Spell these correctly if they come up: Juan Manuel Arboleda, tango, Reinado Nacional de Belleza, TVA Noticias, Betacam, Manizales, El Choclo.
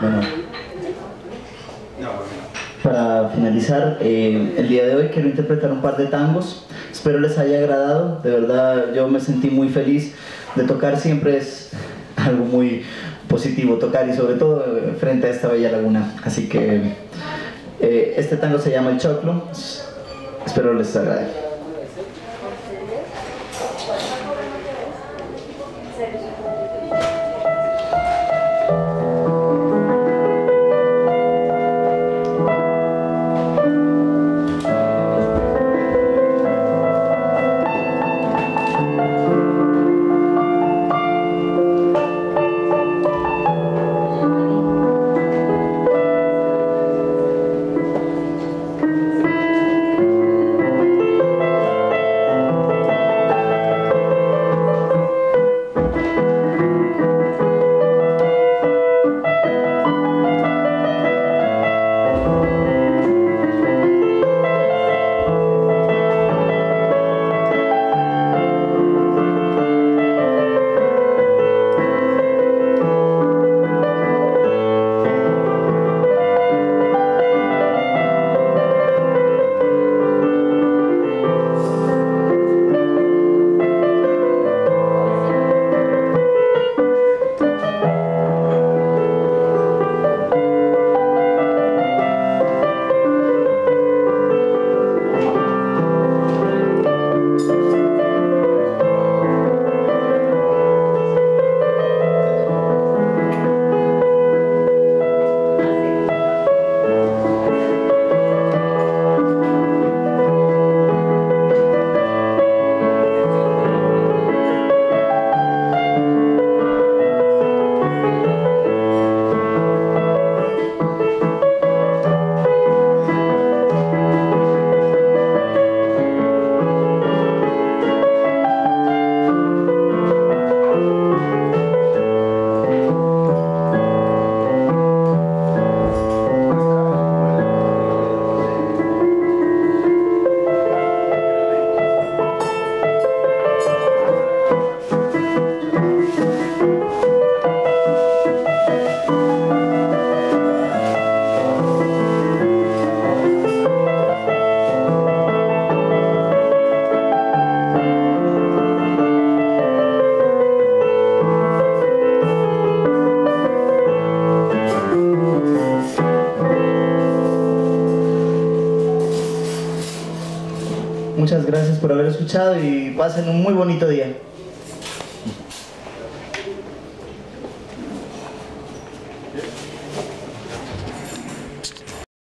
Bueno, para finalizar, el día de hoy quiero interpretar un par de tangos. Espero les haya agradado. De verdad, yo me sentí muy feliz de tocar. Siempre es algo muy positivo tocar, y sobre todo frente a esta bella laguna. Así que este tango se llama El Choclo. Espero les agrade. Muchas gracias por haber escuchado y pasen un muy bonito día.